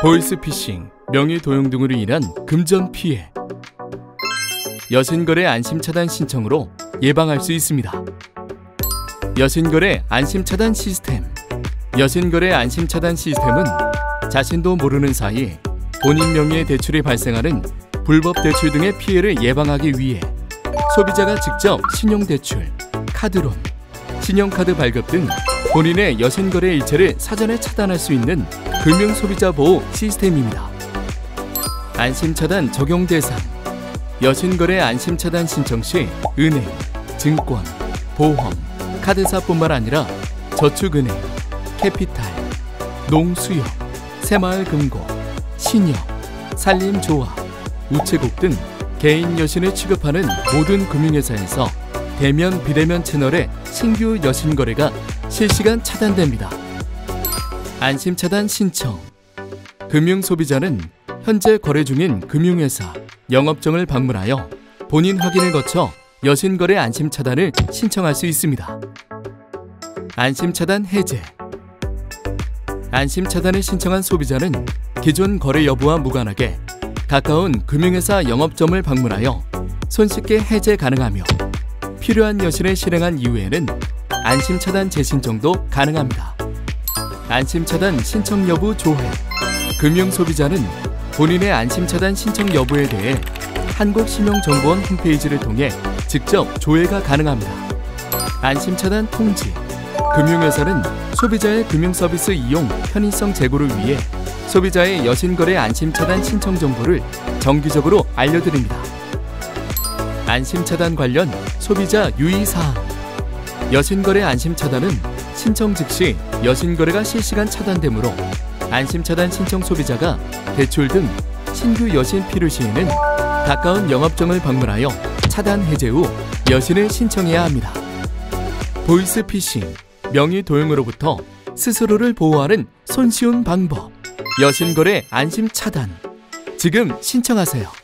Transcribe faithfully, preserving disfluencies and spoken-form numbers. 보이스피싱, 명예도용 등으로 인한 금전 피해, 여신거래 안심차단 신청으로 예방할 수 있습니다. 여신거래 안심차단 시스템. 여신거래 안심차단 시스템은 자신도 모르는 사이 본인 명의의 대출이 발생하는 불법 대출 등의 피해를 예방하기 위해 소비자가 직접 신용대출, 카드론, 신용카드 발급 등 본인의 여신거래 일체를 사전에 차단할 수 있는 금융소비자보호 시스템입니다. 안심차단 적용 대상. 여신거래 안심차단 신청 시 은행, 증권, 보험, 카드사뿐만 아니라 저축은행, 캐피탈, 농수협, 새마을금고, 신협, 산림조합, 우체국 등 개인 여신을 취급하는 모든 금융회사에서 대면, 비대면 채널의 신규 여신 거래가 실시간 차단됩니다. 안심차단 신청. 금융소비자는 현재 거래 중인 금융회사, 영업점을 방문하여 본인 확인을 거쳐 여신거래 안심차단을 신청할 수 있습니다. 안심차단 해제. 안심차단을 신청한 소비자는 기존 거래 여부와 무관하게 가까운 금융회사 영업점을 방문하여 손쉽게 해제 가능하며 필요한 여신을 실행한 이후에는 안심차단 재신청도 가능합니다. 안심차단 신청 여부 조회. 금융소비자는 본인의 안심차단 신청 여부에 대해 한국신용정보원 홈페이지를 통해 직접 조회가 가능합니다. 안심차단 통지. 금융회사는 소비자의 금융서비스 이용 편의성 제고를 위해 소비자의 여신거래 안심차단 신청 정보를 정기적으로 알려드립니다. 안심차단 관련 소비자 유의사항. 여신거래 안심차단은 신청 즉시 여신거래가 실시간 차단되므로 안심차단 신청 소비자가 대출 등 신규 여신 필요 시에는 가까운 영업점을 방문하여 차단 해제 후 여신을 신청해야 합니다. 보이스피싱, 명의도용으로부터 스스로를 보호하는 손쉬운 방법. 여신거래 안심차단. 지금 신청하세요.